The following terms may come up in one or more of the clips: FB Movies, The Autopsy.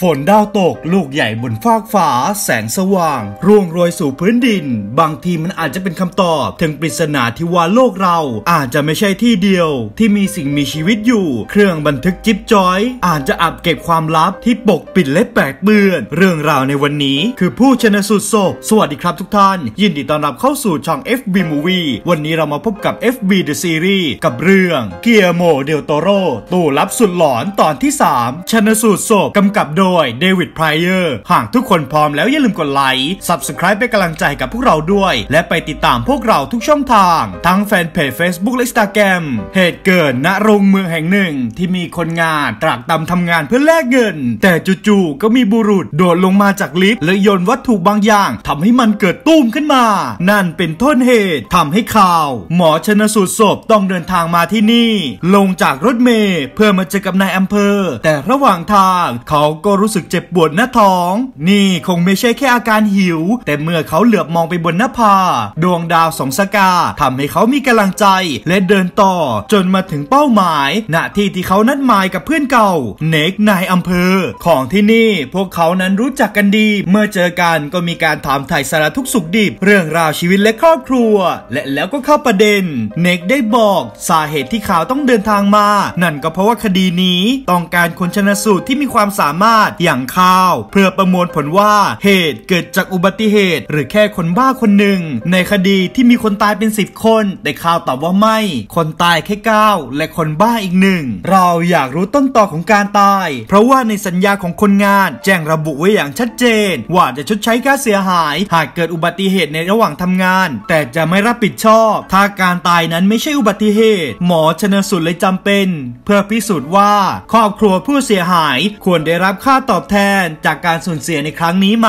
ฝนดาวตกลูกใหญ่บนฟากฟ้าแสงสว่างร่วงโรยสู่พื้นดินบางทีมันอาจจะเป็นคำตอบถึงปริศนาที่ว่าโลกเราอาจจะไม่ใช่ที่เดียวที่มีสิ่งมีชีวิตอยู่เครื่องบันทึกจิ๊บจ้อยอาจจะอับเก็บความลับที่ปกปิดและแปลกเบือนเรื่องราวในวันนี้คือผู้ชนะสูตรศพสวัสดีครับทุกท่านยินดีต้อนรับเข้าสู่ช่อง FB Movie วันนี้เรามาพบกับ FB The Series กับเรื่องเกียร์โมเดลโตโรตู้ลับสุดหลอนตอนที่ 3 ชนะสูตรศพกำกับโดยเดวิดไพรเออร์หากทุกคนพร้อมแล้วอย่าลืมกดไลค์ Subscribe เป็นกำลังใจกับพวกเราด้วยและไปติดตามพวกเราทุกช่องทางทั้งแฟนเพจ Facebook และ Instagram เหตุเกิดณโรงเมืองแห่งหนึ่งที่มีคนงานตรากตรำทำงานเพื่อแลกเงินแต่จู่ๆก็มีบุรุษโดดลงมาจากลิฟต์และโยนวัตถุบางอย่างทำให้มันเกิดตุ้มขึ้นมานั่นเป็นต้นเหตุทำให้ข่าวหมอชันสูตรศพต้องเดินทางมาที่นี่ลงจากรถเมล์เพื่อมาเจอกับนายอำเภอแต่ระหว่างทางเขาก็รู้สึกเจ็บปวดหน้าท้องนี่คงไม่ใช่แค่อาการหิวแต่เมื่อเขาเหลือบมองไปบนหน้าผาดวงดาวสองสกาทำให้เขามีกำลังใจและเดินต่อจนมาถึงเป้าหมายณที่ที่เขานัดหมายกับเพื่อนเก่าเนกนายอำเภอของที่นี่พวกเขานั้นรู้จักกันดีเมื่อเจอกันก็มีการถามไถ่สารทุกข์สุขดิบเรื่องราวชีวิตและครอบครัวและแล้วก็เข้าประเด็นเนกได้บอกสาเหตุที่เขาต้องเดินทางมานั่นก็เพราะว่าคดีนี้ต้องการคนชันสูตรที่มีความสามารถอย่างข้าวเพื่อประมวลผลว่าเหตุเกิดจากอุบัติเหตุหรือแค่คนบ้าคนหนึ่งในคดีที่มีคนตายเป็น10คนแต่ข่าวตอบว่าไม่คนตายแค่9และคนบ้าอีก1เราอยากรู้ต้นตอของการตายเพราะว่าในสัญญาของคนงานแจ้งระบุไว้อย่างชัดเจนว่าจะชดใช้ค่าเสียหายหากเกิดอุบัติเหตุในระหว่างทำงานแต่จะไม่รับผิดชอบถ้าการตายนั้นไม่ใช่อุบัติเหตุหมอชนสูตรเลยจำเป็นเพื่อพิสูจน์ว่าครอบครัวผู้เสียหายควรได้รับค่าตอบแทนจากการสูญเสียในครั้งนี้ไหม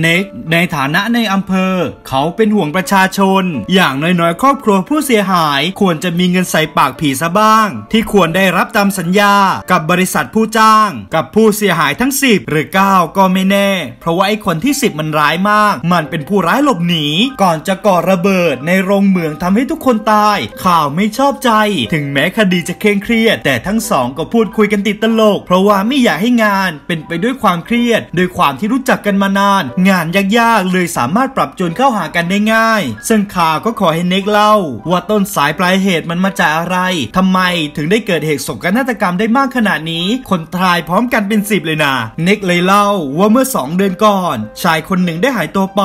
เนกในฐานะในอำเภอเขาเป็นห่วงประชาชนอย่างน้อยๆครอบครัวผู้เสียหายควรจะมีเงินใส่ปากผีซะบ้างที่ควรได้รับตามสัญญากับบริษัทผู้จ้างกับผู้เสียหายทั้ง10หรือ9ก็ไม่แน่เพราะว่าไอ้คนที่10มันร้ายมากมันเป็นผู้ร้ายหลบหนีก่อนจะก่อระเบิดในโรงเมืองทำให้ทุกคนตายข่าวไม่ชอบใจถึงแม้คดีจะเคร่งเครียดแต่ทั้งสองก็พูดคุยกันติดตลกเพราะว่าไม่อยากให้งานเป็นไปด้วยความเครียดโดยความที่รู้จักกันมานานงานยากๆเลยสามารถปรับจูนเข้าหากันได้ง่ายซึ่งข่าวก็ขอให้เนกเล่าว่าต้นสายปลายเหตุมันมาจากอะไรทำไมถึงได้เกิดเหตุโศกนาฏกรรมได้มากขนาดนี้คนตายพร้อมกันเป็น10เลยนะเนกเลยเล่าว่าเมื่อ2เดือนก่อนชายคนหนึ่งได้หายตัวไป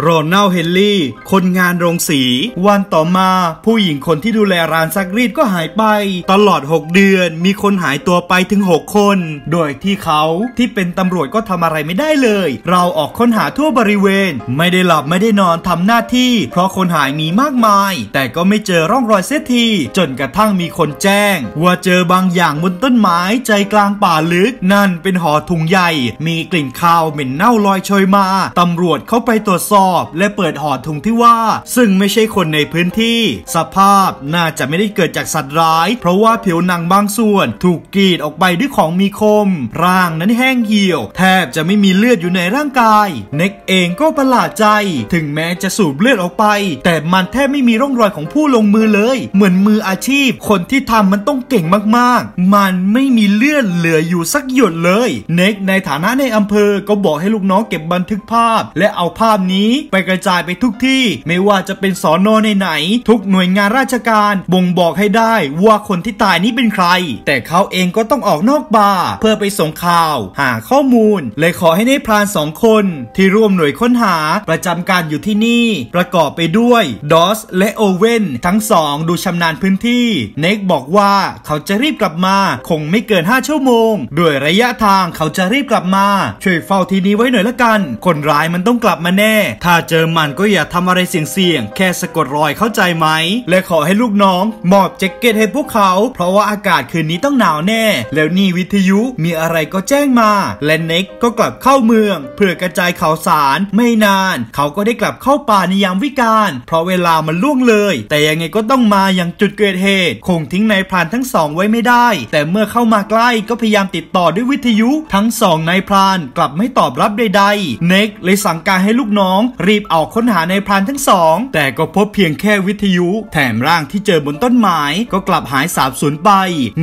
โรนัลด์เฮนรี่คนงานโรงสีวันต่อมาผู้หญิงคนที่ดูแลร้านซักรีดก็หายไปตลอด6เดือนมีคนหายตัวไปถึง6คนโดยที่เขาที่เป็นตำรวจก็ทำอะไรไม่ได้เลยเราออกค้นหาทั่วบริเวณไม่ได้หลับไม่ได้นอนทำหน้าที่เพราะคนหายมีมากมายแต่ก็ไม่เจอร่องรอยเสียทีจนกระทั่งมีคนแจ้งว่าเจอบางอย่างบนต้นไม้ใจกลางป่าลึกนั่นเป็นห่อถุงใหญ่มีกลิ่นคาวเหม็นเน่าลอยโชยมาตำรวจเข้าไปตรวจสอบและเปิดห่อถุงที่ว่าซึ่งไม่ใช่คนในพื้นที่สภาพน่าจะไม่ได้เกิดจากสัตว์ร้ายเพราะว่าผิวหนังบางส่วนถูกกรีดออกไปด้วยของมีคมร่างนั้นแห้งเหี่ยวแทบจะไม่มีเลือดอยู่ในร่างกายเนกเองก็ประหลาดใจถึงแม้จะสูบเลือดออกไปแต่มันแทบไม่มีร่องรอยของผู้ลงมือเลยเหมือนมืออาชีพคนที่ทำมันต้องเก่งมากๆมันไม่มีเลือดเหลืออยู่สักหยดเลยเนกในฐานะในอำเภอก็บอกให้ลูกน้องเก็บบันทึกภาพและเอาภาพนี้ไปกระจายไปทุกที่ไม่ว่าจะเป็นสน.ไหนๆทุกหน่วยงานราชการบ่งบอกให้ได้ว่าคนที่ตายนี้เป็นใครแต่เขาเองก็ต้องออกนอกป่าเพื่อไปส่งข่าวหาข้อมูลเลยขอให้นายพราน2คนที่ร่วมหน่วยค้นหาประจำการอยู่ที่นี่ประกอบไปด้วยดอสและโอเว่นทั้ง2ดูชำนาญพื้นที่เนกบอกว่าเขาจะรีบกลับมาคงไม่เกิน5ชั่วโมงด้วยระยะทางเขาจะรีบกลับมาช่วยเฝ้าที่นี้ไว้หน่อยละกันคนร้ายมันต้องกลับมาแน่ถ้าเจอมันก็อย่าทำอะไรเสี่ยงๆแค่สะกดรอยเข้าใจไหมและขอให้ลูกน้องมอบแจ็คเก็ตให้พวกเขาเพราะว่าอากาศคืนนี้ต้องหนาวแน่แล้วนี่วิทยุมีอะไรก็แจ้งมาและเนกก็กลับเข้าเมืองเพื่อกระจายข่าวสารไม่นานเขาก็ได้กลับเข้าป่าในยามวิกาลเพราะเวลามันล่วงเลยแต่ยังไงก็ต้องมาอย่างจุดเกิดเหตุคงทิ้งนายพรานทั้งสองไว้ไม่ได้แต่เมื่อเข้ามาใกล้ก็พยายามติดต่อด้วยวิทยุทั้งสองนายพรานกลับไม่ตอบรับใดๆเนกเลยสั่งการให้ลูกน้องรีบออกค้นหานายพรานทั้งสองแต่ก็พบเพียงแค่วิทยุแถมร่างที่เจอบนต้นไม้ก็กลับหายสาบสูญไป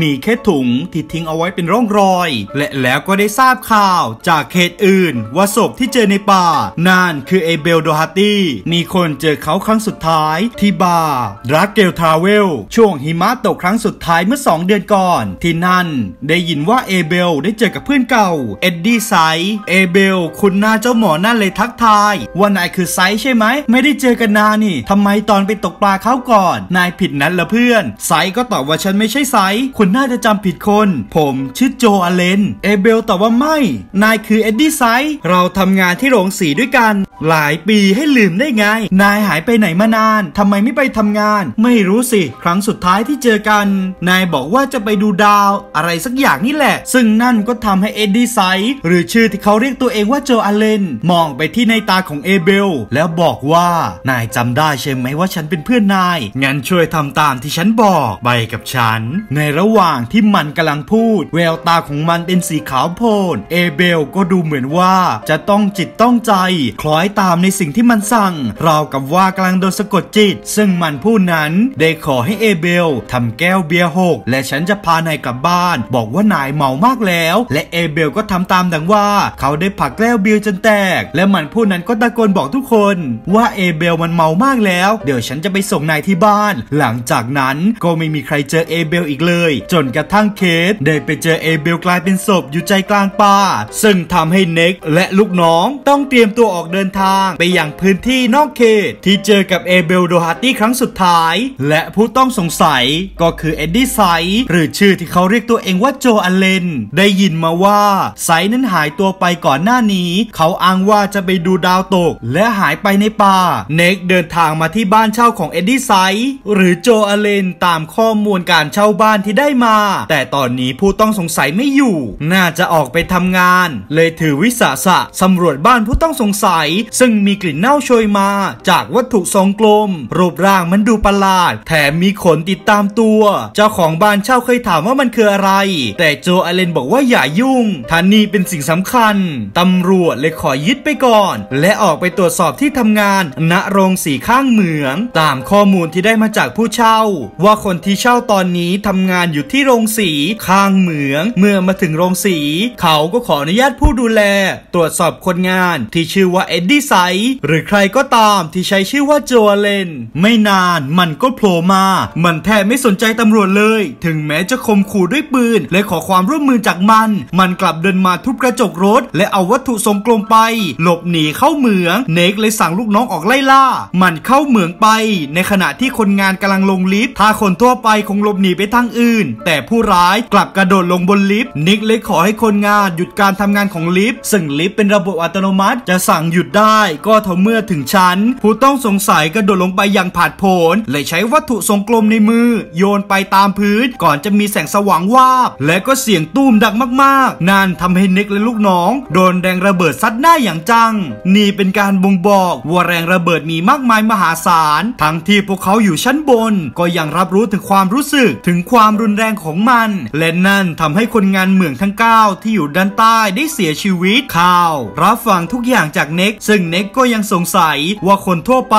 มีแค่ถุงที่ทิ้งเอาไว้เป็นร่องรอยและแล้วก็ ได้ทราบข่าวจากเขตอื่นว่าศพที่เจอในป่านั่นคือเอเบล โดฮาร์ตี้มีคนเจอเขาครั้งสุดท้ายที่บาร์รักเกล ทราเวลช่วงหิมะตกครั้งสุดท้ายเมื่อ2เดือนก่อนที่นั่นได้ยินว่าเอเบลได้เจอกับเพื่อนเก่าเอ็ดดี้ไซส์เอเบลคุณหน้าเจ้าหมอนั่นเลยทักทายว่านายคือไซส์ใช่ไหมไม่ได้เจอกันนานนี่ทำไมตอนไปตกปลาเขาก่อนนายผิดนัดละเพื่อนไซส์ก็ตอบว่าฉันไม่ใช่ไซส์คุณน่าจะจำผิดคนผมชื่อโจอาเลนเอเบลตอบว่าไม่นายคือเอ็ดดี้ไซส์เราทำงานที่โรงสีด้วยกันหลายปีให้ลืมได้ไงนายหายไปไหนมานานทำไมไม่ไปทำงานไม่รู้สิครั้งสุดท้ายที่เจอกันนายบอกว่าจะไปดูดาวอะไรสักอย่างนี่แหละซึ่งนั่นก็ทำให้เอ็ดดี้ไซส์หรือชื่อที่เขาเรียกตัวเองว่าโจอาเลนมองไปที่ในตาของเอเบลแล้วบอกว่านายจำได้ใช่ไหมว่าฉันเป็นเพื่อนนายงั้นช่วยทำตามที่ฉันบอกไปกับฉันในระหว่างที่มันกำลังพูดแววตาของมันเป็นสีขาวโพลนเอเบลก็ดูเหมือนว่าจะต้องจิตต้องใจคล้อยตามในสิ่งที่มันสั่งราวกับว่ากำลังโดนสะกดจิตซึ่งมันผู้นั้นได้ขอให้เอเบลทำแก้วเบียร์6และฉันจะพานายกลับบ้านบอกว่านายเมามากแล้วและเอเบลก็ทำตามดังว่าเขาได้ผลักแก้วเบียร์จนแตกและมันผู้นั้นก็ตะโกนบอกทุกคนว่าเอเบลมันเมามากแล้วเดี๋ยวฉันจะไปส่งนายที่บ้านหลังจากนั้นก็ไม่มีใครเจอเอเบลอีกเลยจนกระทั่งเคทได้ไปเจอเอเบลกลายเป็นศพอยู่ใจกลางป่าซึ่งทำให้เน็กและลูกน้องต้องเตรียมตัวออกเดินทางไปยังพื้นที่นอกเขตที่เจอกับเอเบล โดฮาร์ตี้ครั้งสุดท้ายและผู้ต้องสงสัยก็คือเอ็ดดี้ไซส์หรือชื่อที่เขาเรียกตัวเองว่าโจอาเลนได้ยินมาว่าไซส์นั้นหายตัวไปก่อนหน้านี้เขาอ้างว่าจะไปดูดาวตกและหายไปในป่าเน็กเดินทางมาที่บ้านเช่าของเอ็ดดี้ไซส์หรือโจอาเลนตามข้อมูลการเช่าบ้านที่ได้มาแต่ตอนนี้ผู้ต้องสงสัยไม่อยู่น่าจะออกไปทำงานเลยถือวิสาสะสำรวจบ้านผู้ต้องสงสัยซึ่งมีกลิ่นเน่าโชยมาจากวัตถุทรงกลมรูปร่างมันดูประหลาดแถมมีขนติดตามตัวเจ้าของบ้านเช่าเคยถามว่ามันคืออะไรแต่โจอาเลนบอกว่าอย่ายุ่งท่านี่เป็นสิ่งสำคัญตำรวจเลยขอยึดไปก่อนและออกไปตรวจสอบที่ทำงานณโรงสีข้างเหมืองตามข้อมูลที่ได้มาจากผู้เช่าว่าคนที่เช่าตอนนี้ทำงานอยู่ที่โรงสีข้างเหมืองเมื่อมาถึงโรงสีเขาก็ขออนุญาตผู้ดูแลตรวจสอบคนงานที่ชื่อว่าเอ็ดดี้ไซส์หรือใครก็ตามที่ใช้ชื่อว่าโจอาเลนไม่นานมันก็โผล่มามันแทบไม่สนใจตำรวจเลยถึงแม้จะข่มขู่ด้วยปืนและขอความร่วมมือจากมันกลับเดินมาทุบกระจกรถและเอาวัตถุทรงกลมไปหลบหนีเข้าเหมืองเนกเลยสั่งลูกน้องออกไล่ล่ามันเข้าเหมืองไปในขณะที่คนงานกำลังลงลิฟต์ถ้าคนทั่วไปคงหลบหนีไปทางอื่นแต่ผู้ร้ายกลับกระโดดลงบนลิฟต์เนกเลยขอให้คนงานหยุดการทำงานของลิฟต์ซึ่งลิฟต์เป็นระบบอัตโนมัติจะสั่งหยุดได้ก็เท่าเมื่อถึงชั้นผู้ต้องสงสัยกระโดดลงไปอย่างผาดโผนเลยใช้วัตถุทรงกลมในมือโยนไปตามพื้นก่อนจะมีแสงสว่างวาบและก็เสียงตุ้มดังมากๆนั่นทำให้เน็กและลูกน้องโดนแรงระเบิดซัดหน้าอย่างจังนี่เป็นการบ่งบอกว่าแรงระเบิดมีมากมายมหาศาลทั้งที่พวกเขาอยู่ชั้นบนก็ยังรับรู้ถึงความรู้สึกถึงความรุนแรงของมันและนั่นทำให้คนงานเหมืองทั้ง9ที่อยู่ด้านใต้ได้เสียชีวิตข่าวรับฟังทุกอย่างจากเน็กซึ่งเน็กก็ยังสงสัยว่าคนทั่วไป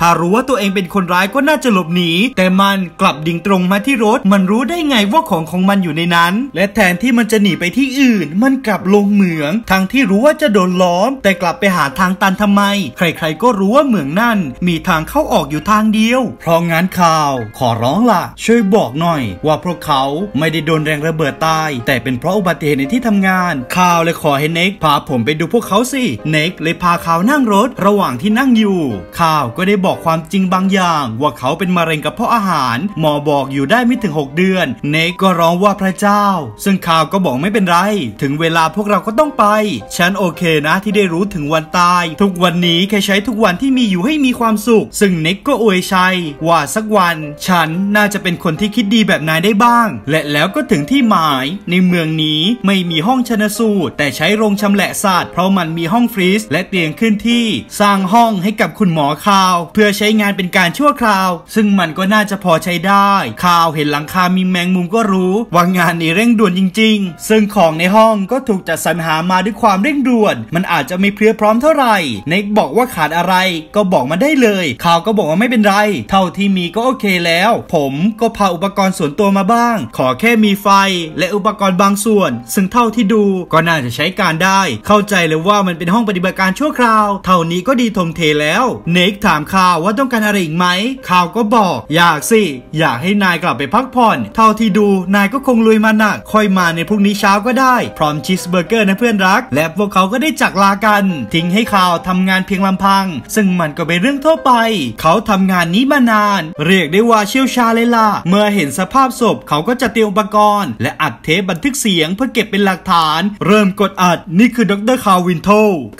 ถ้ารู้ว่าตัวเองเป็นคนร้ายก็น่าจะหลบหนีแต่มันกลับดิ่งตรงมาที่รถมันรู้ได้ไงว่าของมันอยู่ในนั้นและแทนที่มันจะหนีไปที่อื่นมันกลับลงเหมืองทั้งที่รู้ว่าจะโดนล้อมแต่กลับไปหาทางตันทำไมใครๆก็รู้ว่าเหมืองนั่นมีทางเข้าออกอยู่ทางเดียวเพราะงั้นข่าวขอร้องล่ะช่วยบอกหน่อยว่าพวกเขาไม่ได้โดนแรงระเบิดตายแต่เป็นเพราะอุบัติเหตุในที่ทำงานข่าวเลยขอให้เน็กพาผมไปดูพวกเขาสิเน็กเลยพาข่าวนั่งรถระหว่างที่นั่งอยู่ข่าวก็ได้บอกความจริงบางอย่างว่าเขาเป็นมะเร็งกระเพาะอาหารหมอบอกอยู่ได้ไม่ถึง6เดือนเน็กก็ร้องว่าพระเจ้าซึ่งข่าวก็บอกไม่เป็นไรถึงเวลาพวกเราก็ต้องไปฉันโอเคนะที่ได้รู้ถึงวันตายทุกวันนี้แค่ใช้ทุกวันที่มีอยู่ให้มีความสุขซึ่งเน็กก็อวยชัยว่าสักวันฉันน่าจะเป็นคนที่คิดดีแบบนายได้บ้างและแล้วก็ถึงที่หมายในเมืองนี้ไม่มีห้องชันสูตรแต่ใช้โรงชำแหละสัตว์เพราะมันมีห้องฟรีซและเตียงขึ้นที่สร้างห้องให้กับคุณหมอข่าวเพื่อใช้งานเป็นการชั่วคราวซึ่งมันก็น่าจะพอใช้ได้ข่าวเห็นหลังคามีแมงมุมก็รู้ว่างานนี้เร่งด่วนจริงๆซึ่งของในห้องก็ถูกจัดสรรหามาด้วยความเร่งด่วนมันอาจจะไม่เพียบพร้อมเท่าไหร่เน็กบอกว่าขาดอะไรก็บอกมาได้เลยข่าวก็บอกว่าไม่เป็นไรเท่าที่มีก็โอเคแล้วผมก็พาอุปกรณ์ส่วนตัวมาบ้างขอแค่มีไฟและอุปกรณ์บางส่วนซึ่งเท่า าที่ดูก็น่าจะใช้การได้เข้าใจเลยว่ามันเป็นห้องปฏิบัติการชั่วคราวเท่านี้ก็ดีทมเทแล้วเนคถามข่าวว่าต้องการอะไรอีกไหมข่าวก็บอกอยากสิอยากให้นายกลับไปพักผ่อนเท่าที่ดูนายก็คงลุยมาหนักค่อยมาในพรุ่งนี้เช้าก็ได้พร้อมชีสเบอร์เกอร์นะเพื่อนรักและพวกเขาก็ได้จากลากันทิ้งให้ข่าวทำงานเพียงลำพังซึ่งมันก็เป็นเรื่องทั่วไปเขาทำงานนี้มานานเรียกได้ว่าเชี่ยวชาญเลยล่ะเมื่อเห็นสภาพศพเขาก็จะเตรียมอุปกรณ์และอัดเทปบันทึกเสียงเพื่อเก็บเป็นหลักฐานเริ่มกดอัดนี่คือดร.คาวินโท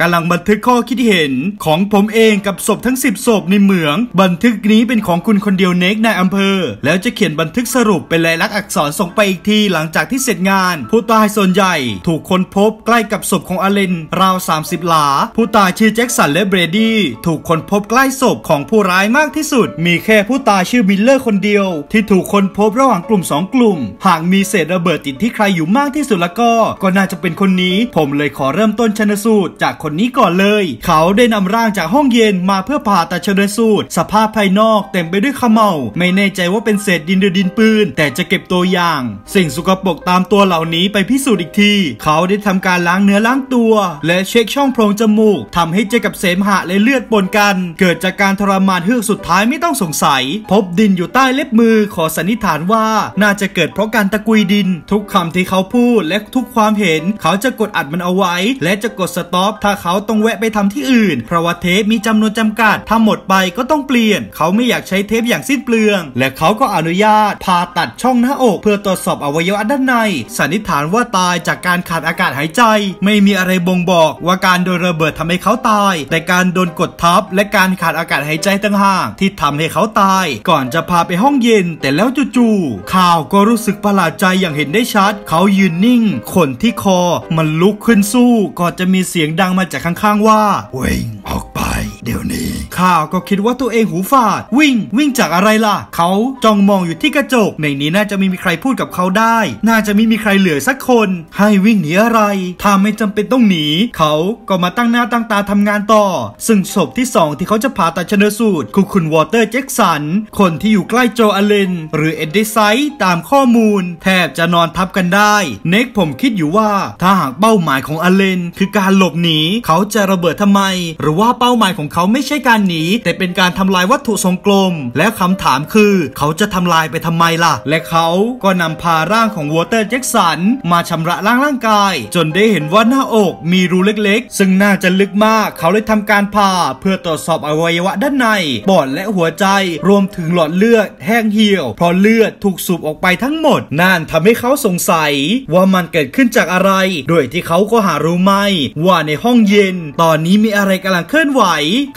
กำลังบันทึกข้อคิดเห็นของผมเองกับศพทั้ง10ศพในเหมืองบันทึกนี้เป็นของคุณคนเดียวเนกในอำเภอแล้วจะเขียนบันทึกสรุปเป็นลายลักษณ์อักษรส่งไปอีกทีหลังจากที่เสร็จงานผู้ตายส่วนใหญ่ถูกค้นพบใกล้กับศพของอเลนราว30หลาผู้ตายชื่อแจ็คสันและเบรดี้ถูกค้นพบใกล้ศพของผู้ร้ายมากที่สุดมีแค่ผู้ตายชื่อมิลเลอร์คนเดียวที่ถูกค้นพบระหว่างกลุ่ม2กลุ่มหากมีเศษระเบิดติดที่ใครอยู่มากที่สุดแล้วก็น่าจะเป็นคนนี้ผมเลยขอเริ่มต้นชันสูตรจากคนนี้ก่อนเลยเขาได้นำร่างจากห้องเย็นมาเพื่อผ่าตัดชันสูตรสภาพภายนอกเต็มไปด้วยขม่าไม่แน่ใจว่าเป็นเศษดินหรือดินปืนแต่จะเก็บตัวอย่างสิ่งสกปรกตามตัวเหล่านี้ไปพิสูจน์อีกทีเขาได้ทำการล้างเนื้อล้างตัวและเช็คช่องโพรงจมูกทำให้เจอกับเสมหะและเลือดปนกันเกิดจากการทรมานเฮือกสุดท้ายไม่ต้องสงสัยพบดินอยู่ใต้เล็บมือขอสันนิษฐานว่าน่าจะเกิดเพราะการตะกุยดินทุกคำที่เขาพูดและทุกความเห็นเขาจะกดอัดมันเอาไว้และจะกดสต็อปถ้าเขาต้องแวะไปทำที่อื่นเพราะว่าเทปมีจำนวนจำกัดถ้าหมดไปก็ต้องเปลี่ยนเขาไม่อยากใช้เทปอย่างสิ้นเปลืองและเขาก็อนุญาตผ่าตัดช่องหน้าอกเพื่อตรวจสอบอวัยวะด้านในสันนิษฐานว่าตายจากการขาดอากาศหายใจไม่มีอะไรบ่งบอกว่าการโดนระเบิดทำให้เขาตายแต่การโดนกดทับและการขาดอากาศหายใจต่างหากที่ทำให้เขาตายก่อนจะพาไปห้องเย็นแต่แล้วจู่ๆข่าวก็รู้สึกประหลาดใจอย่างเห็นได้ชัดเขายืนนิ่งขนที่คอมันลุกขึ้นสู้ก่อนจะมีเสียงดังมาจากข้างๆว่าวิ่งออกไปเดี๋ยวนี้ข่าวก็คิดว่าตัวเองหูฝาดวิ่งจากอะไรล่ะเขาจ้องมองอยู่ที่กระจกในนี้น่าจะไม่มีใครพูดกับเขาได้น่าจะไม่มีใครเหลือสักคนให้วิ่งหนีอะไรถ้าไม่จำเป็นต้องหนีเขาก็มาตั้งหน้าตั้งตาทำงานต่อซึ่งศพที่2ที่เขาจะผ่าตัดชันสูตรคือคุณวอเตอร์แจ็คสันคนที่อยู่ใกล้โจอาเลนหรือเอ็ดดี้ไซส์ตามข้อมูลแทบจะนอนทับกันได้เนคผมคิดอยู่ว่าถ้าหากเป้าหมายของอาเลนคือการหลบหนีเขาจะระเบิดทำไมหรือว่าเป้าหมายของเขาไม่ใช่การหนีแต่เป็นการทำลายวัตถุทรงกลมและคำถามคือเขาจะทำลายไปทำไมล่ะและเขาก็นำพาร่างของวอเตอร์แจ็คสันมาชำระล้างร่างกายจนได้เห็นว่าหน้าอกมีรูเล็กๆซึ่งน่าจะลึกมากเขาเลยทำการผ่าเพื่อตรวจสอบอวัยวะด้านในปอดและหัวใจรวมถึงหลอดเลือดแห้งเหี่ยวเพราะเลือดถูกสูบออกไปทั้งหมดนั่นทำให้เขาสงสัยว่ามันเกิดขึ้นจากอะไรโดยที่เขาก็หารู้ไม่ว่าในห้องเย็นตอนนี้มีอะไรกำลังเคลื่อนไหว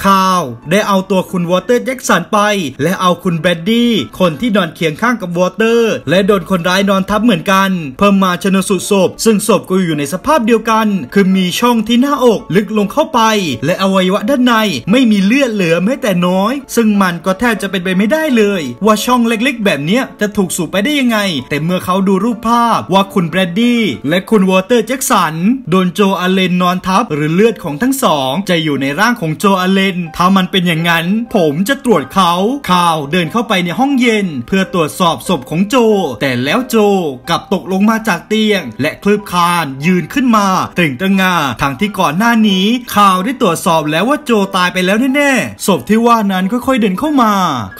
ข่าวได้เอาตัวคุณวอเตอร์แจ็คสันไปและเอาคุณแบดดี้คนที่นอนเคียงข้างกับวอเตอร์และโดนคนร้ายนอนทับเหมือนกันเพิ่มมาชันสูตรศพซึ่งศพก็อยู่ในสภาพเดียวกันคือมีช่องที่หน้าอกลึกลงเข้าไปและอวัยวะด้านในไม่มีเลือดเหลือแม้แต่น้อยซึ่งมันก็แทบจะเป็นไปไม่ได้เลยว่าช่องเล็กๆแบบนี้จะถูกสูบไปได้ยังไงแต่เมื่อเขาดูรูปภาพว่าคุณแบดดี้และคุณวอเตอร์แจ็คสันโดนโจอาเลนนอนทับหรือเลือดของทั้งสองจะอยู่ในร่างของโจอาเลนถ้ามันเป็นอย่างนั้นผมจะตรวจเขาข่าวเดินเข้าไปในห้องเย็นเพื่อตรวจสอบศพของโจแต่แล้วโจกลับตกลงมาจากเตียงและคลืบคลานยืนขึ้นมาเต่งตะงาทั้งที่ก่อนหน้านี้ข่าวได้ตรวจสอบแล้วว่าโจตายไปแล้วแน่ๆศพที่ว่านั้นค่อยๆเดินเข้ามา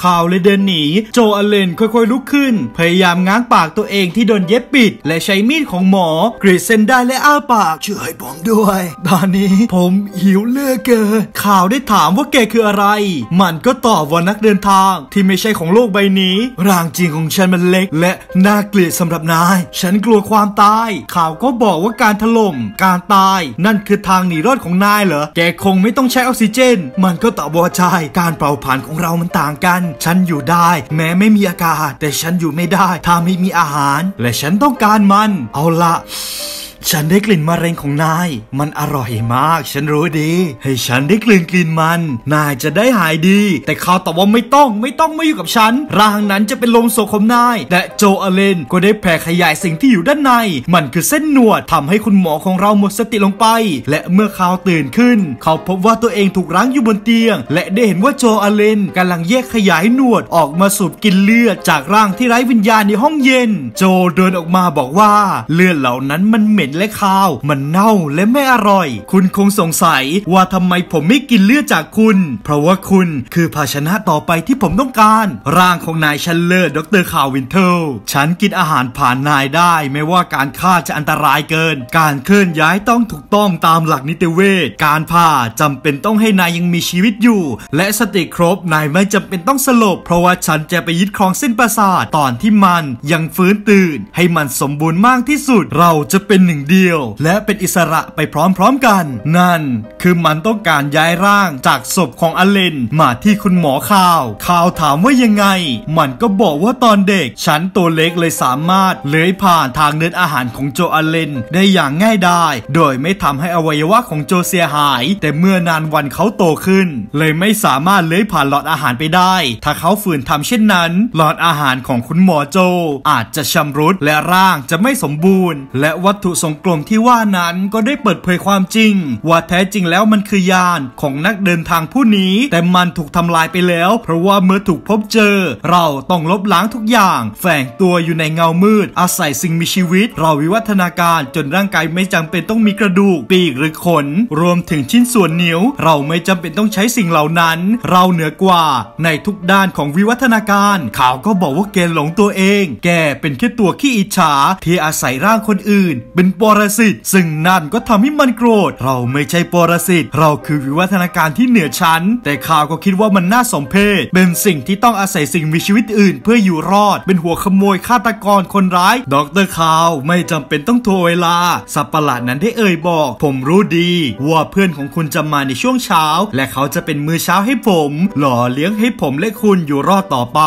ข่าวเลยเดินหนีโจอาเลนค่อยๆลุกขึ้นพยายามง้างปากตัวเองที่โดนเย็บปิดและใช้มีดของหมอกรีดเส้นได้และอ้าปากช่วยผมด้วยตอนนี้ผมหิวเลือดเกินข่าวได้ถามว่าแกคืออะไรมันก็ตอบว่านักเดินทางที่ไม่ใช่ของโลกใบนี้ร่างจริงของฉันมันเล็กและน่าเกลียดสำหรับนายฉันกลัวความตายข่าวก็บอกว่าการถล่มการตายนั่นคือทางหนีรอดของนายเหรอแกคงไม่ต้องใช้ออกซิเจนมันก็ตอบว่าใช่การเผาผลาญของเรามันต่างกันฉันอยู่ได้แม้ไม่มีอากาศแต่ฉันอยู่ไม่ได้ถ้าไม่มีอาหารและฉันต้องการมันเอาละฉันได้กลิ่นมะเร็งของนายมันอร่อยมากฉันรู้ดีให้ฉันได้กลิ่นมันนายจะได้หายดีแต่เขาตอบว่าไม่ต้องมาอยู่กับฉันร่างนั้นจะเป็นลมโศกของนายและโจอาเลนก็ได้แผ่ขยายสิ่งที่อยู่ด้านในมันคือเส้นหนวดทำให้คุณหมอของเราหมดสติลงไปและเมื่อเขาตื่นขึ้นเขาพบว่าตัวเองถูกรั้งอยู่บนเตียงและได้เห็นว่าโจอาเลนกำลังแยกขยายหนวดออกมาสูบกินเลือดจากร่างที่ไร้วิญญาณในห้องเย็นโจเดินออกมาบอกว่าเลือดเหล่านั้นมันเหม็น และคาวมันเน่าและไม่อร่อยคุณคงสงสัยว่าทำไมผมไม่กินเลือดจากคุณเพราะว่าคุณคือภาชนะต่อไปที่ผมต้องการร่างของนายชันเลอร์ดร.คาร์วินเทลฉันกินอาหารผ่านนายได้ไม่ว่าการฆ่าจะอันตรายเกินการเคลื่อนย้ายต้องถูกต้องตามหลักนิติเวชการผ่าจำเป็นต้องให้นายยังมีชีวิตอยู่และสติครบนายไม่จำเป็นต้องสลบเพราะว่าฉันจะไปยึดครองเส้นประสาทตอนที่มันยังฟื้นตื่นให้มันสมบูรณ์มากที่สุดเราจะเป็นหนึ่งเดียวและเป็นอิสระไปพร้อมๆกันนั่นคือมันต้องการย้ายร่างจากศพของอเลนมาที่คุณหมอคาวถามว่ายังไงมันก็บอกว่าตอนเด็กฉันตัวเล็กเลยสามารถเลื้อยผ่านทางเดินอาหารของโจอเลนได้อย่างง่ายดายโดยไม่ทำให้อวัยวะของโจเสียหายแต่เมื่อนานวันเขาโตขึ้นเลยไม่สามารถเลื้อยผ่านหลอดอาหารไปได้ถ้าเขาฝืนทำเช่นนั้นหลอดอาหารของคุณหมอโจอาจจะชำรุดและร่างจะไม่สมบูรณ์และวัตถุทรงกลมที่ว่านั้นก็ได้เปิดเผยความจริงว่าแท้จริงแล้วมันคือยานของนักเดินทางผู้นี้แต่มันถูกทำลายไปแล้วเพราะว่าเมื่อถูกพบเจอเราต้องลบล้างทุกอย่างแฝงตัวอยู่ในเงามืดอาศัยสิ่งมีชีวิตเราวิวัฒนาการจนร่างกายไม่จำเป็นต้องมีกระดูกปีกหรือขนรวมถึงชิ้นส่วนนิ้วเราไม่จำเป็นต้องใช้สิ่งเหล่านั้นเราเหนือกว่าในทุกด้านของวิวัฒนาการข่าวก็บอกว่าแกหลงตัวเองแกเป็นแค่ตัวขี้อิจฉาที่อาศัยร่างคนอื่นเป็นปรสิตซึ่งนั่นก็ทำให้มันโกรธเราไม่ใช่ปรสิตเราคือวิวัฒนาการที่เหนือชั้นแต่ข่าวก็คิดว่ามันน่าสมเพชเป็นสิ่งที่ต้องอาศัยสิ่งมีชีวิตอื่นเพื่ออยู่รอดเป็นหัวขโมยฆาตกรคนร้ายดร.คาวไม่จำเป็นต้องโทรเวลาสัตว์ประหลาดนั้นได้เอ่ยบอกผมรู้ดีว่าเพื่อนของคุณจะมาในช่วงเช้าและเขาจะเป็นมื้อเช้าให้ผมหล่อเลี้ยงให้ผมและคุณอยู่รอดต่อไป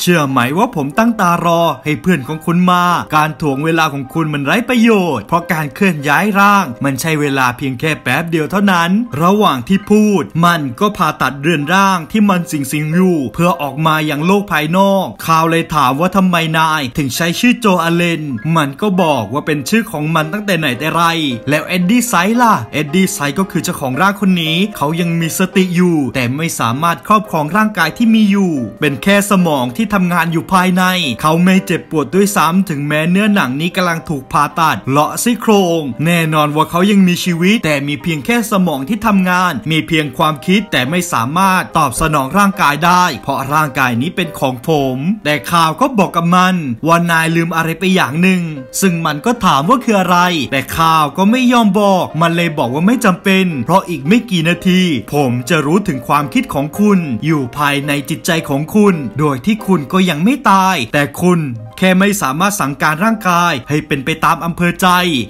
เชื่อไหมว่าผมตั้งตารอให้เพื่อนของคุณมาการถ่วงเวลาของคุณมันไร้ประโยชน์เพราะการเคลื่อนย้ายร่างมันใช้เวลาเพียงแค่แป๊บเดียวเท่านั้นระหว่างที่พูดมันก็ผ่าตัดเรือนร่างที่มันสิงอยู่เพื่อออกมาอย่างโลกภายนอกข่าวเลยถามว่าทำไมนายถึงใช้ชื่อโจอเลนมันก็บอกว่าเป็นชื่อของมันตั้งแต่ไหนแต่ไรแล้วเอ็ดดี้ไซส์ล่ะเอ็ดดี้ไซส์ก็คือเจ้าของร่างคนนี้เขายังมีสติอยู่แต่ไม่สามารถครอบครองร่างกายที่มีอยู่เป็นแค่สมองที่ทำงานอยู่ภายในเขาไม่เจ็บปวดด้วยซ้ำถึงแม้เนื้อหนังนี้กำลังถูกผ่าตัดเลาะซี่โครงแน่นอนว่าเขายังมีชีวิตแต่มีเพียงแค่สมองที่ทำงานมีเพียงความคิดแต่ไม่สามารถตอบสนองร่างกายได้เพราะร่างกายนี้เป็นของผมแต่ข่าวก็บอกกับมันว่านายลืมอะไรไปอย่างหนึ่งซึ่งมันก็ถามว่าคืออะไรแต่ข่าวก็ไม่ยอมบอกมันเลยบอกว่าไม่จำเป็นเพราะอีกไม่กี่นาทีผมจะรู้ถึงความคิดของคุณอยู่ภายในจิตใจของคุณโดยที่คุณก็ยังไม่ตายแต่คุณแค่ไม่สามารถสั่งการร่างกายให้เป็นไปตามอำเภอใจ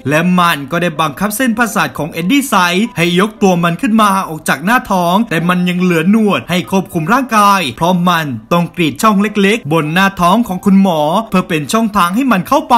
และมันก็ได้บังคับเส้นประสาทของเอ็ดดี้ไซส์ให้ยกตัวมันขึ้นมาออกจากหน้าท้องแต่มันยังเหลือหนวดให้ควบคุมร่างกายเพราะมันต้องกรีดช่องเล็กๆบนหน้าท้องของคุณหมอเพื่อเป็นช่องทางให้มันเข้าไป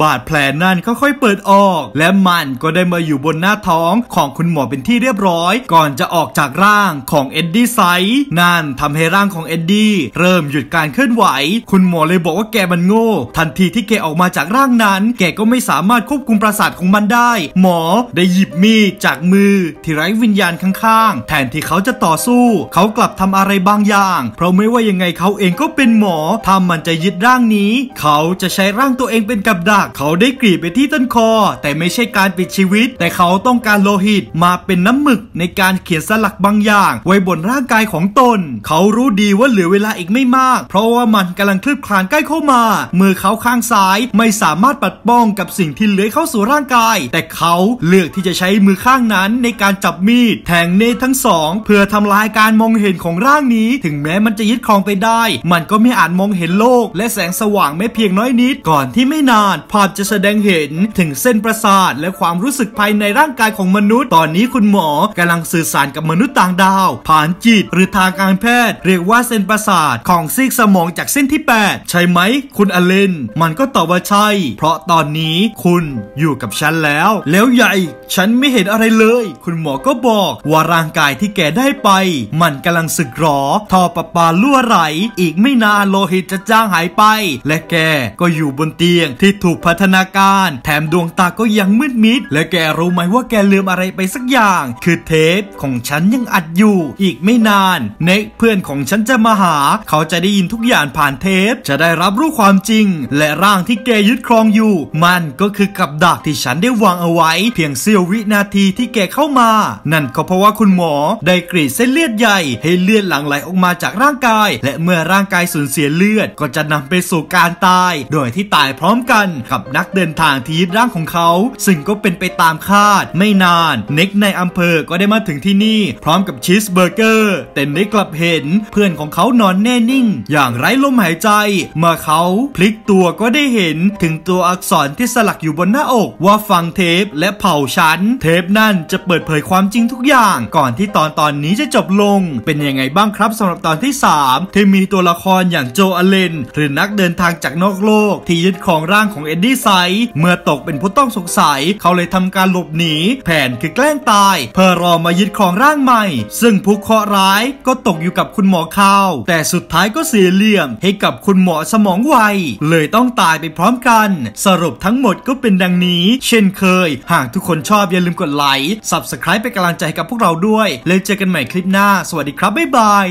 บาดแผลนั่นค่อยๆเปิดออกและมันก็ได้มาอยู่บนหน้าท้องของคุณหมอเป็นที่เรียบร้อยก่อนจะออกจากร่างของเอ็ดดี้ไซส์นั่นทำให้ร่างของเอ็ดดี้เริ่มหยุดการเคลื่อนไหวคุณหมอเลยบอกว่าแกมันโง่ทันทีที่แกออกมาจากร่างนั้นแกก็ไม่สามารถควบคุมประสาทของมันได้หมอได้หยิบมีดจากมือที่ไร้วิญญาณข้างๆแทนที่เขาจะต่อสู้เขากลับทำอะไรบางอย่างเพราะไม่ว่ายังไงเขาเองก็เป็นหมอถ้ามันจะยึดร่างนี้เขาจะใช้ร่างตัวเองเป็นกับดักเขาได้กรีดไปที่ต้นคอแต่ไม่ใช่การปิดชีวิตแต่เขาต้องการโลหิตมาเป็นน้ำหมึกในการเขียนสลักบางอย่างไว้บนร่างกายของตนเขารู้ดีว่าเหลือเวลาอีกไม่มากเพราะว่ามันกำลังคลืบคลานใกล้เข้ามามือเขาข้างซ้ายไม่สามารถปัดป้องกับสิ่งที่เลื้อยเข้าสู่ร่างกายแต่เขาเลือกที่จะใช้มือข้างนั้นในการจับมีดแทงเนตทั้งสองเพื่อทำลายการมองเห็นของร่างนี้ถึงแม้มันจะยึดครองไปได้มันก็ไม่อาจมองเห็นโลกและแสงสว่างแม้เพียงน้อยนิดก่อนที่ไม่นานภาพจะแสดงเห็นถึงเส้นประสาทและความรู้สึกภายในร่างกายของมนุษย์ตอนนี้คุณหมอกำลังสื่อสารกับมนุษย์ต่างดาวผ่านจิตหรือทางการแพทย์เรียกว่าเส้นประสาทของซีกสมองจากเส้นที่8ใช่ไหมคุณอเลนมันก็ตอบว่าใช่เพราะตอนนี้คุณอยู่กับฉันแล้วใหญ่ฉันไม่เห็นอะไรเลยคุณหมอก็บอกว่าร่างกายที่แกได้ไปมันกำลังสึกหรอท่อประปารั่วไหลอีกไม่นานโลหิตจะจางหายไปและแกก็อยู่บนเตียงที่ถูกพัฒนาการแถมดวงตาก็ยังมืดมิดและแกรู้ไหมว่าแกลืมอะไรไปสักอย่างคือเทปของฉันยังอัดอยู่อีกไม่นานเน็กเพื่อนของฉันจะมาหาเขาจะได้ยินทุกอย่างผ่านเทปจะได้รับรู้ความจริง ริงและร่างที่แกยึดครองอยู่มันก็คือกับดักที่ฉันได้วางเอาไว้เพียงเสี้ยววินาทีที่แกเข้ามานั่นก็เพราะว่าคุณหมอได้กรีดเส้นเลือดใหญ่ให้เลือดหลั่งไหลออกมาจากร่างกายและเมื่อร่างกายสูญเสียเลือดก็จะนำไปสู่การตายโดยที่ตายพร้อมกันกับนักเดินทางที่ยึดร่างของเขาซึ่งก็เป็นไปตามคาดไม่นานเน็กในอำเภอก็ได้มาถึงที่นี่พร้อมกับชีสเบอร์เกอร์แต่เน็กกลับเห็นเพื่อนของเขานอนแน่นิ่งอย่างไร้ลมหายใจเมื่อเขาพลิกตัวก็ได้เห็นถึงตัวอักษรที่สลักอยู่บนหน้าอกว่าฟังเทปและเผาฉันเทปนั่นจะเปิดเผยความจริงทุกอย่างก่อนที่ตอนนี้จะจบลงเป็นยังไงบ้างครับสำหรับตอนที่3ที่มีตัวละครอย่างโจอเลนหรือนักเดินทางจากนอกโลกที่ยึดครองร่างของเอ็ดดี้ไซด์เมื่อตกเป็นผู้ต้องสงสัยเขาเลยทำการหลบหนีแผนคือแกล้งตายเพื่อรอมายึดครองร่างใหม่ซึ่งผู้เคราะห์ร้ายก็ตกอยู่กับคุณหมอข้าวแต่สุดท้ายก็เสียเหลี่ยมให้กับคุณหมอสมองไวเลยต้องตายไปพร้อมกันสรุปทั้งหมดก็เป็นดังนี้เช่นเคยหากทุกคนชอบอย่าลืมกดไลค์ Subscribe เป็นกำลังใจกับพวกเราด้วยแล้วเจอกันใหม่คลิปหน้าสวัสดีครับบ๊ายบาย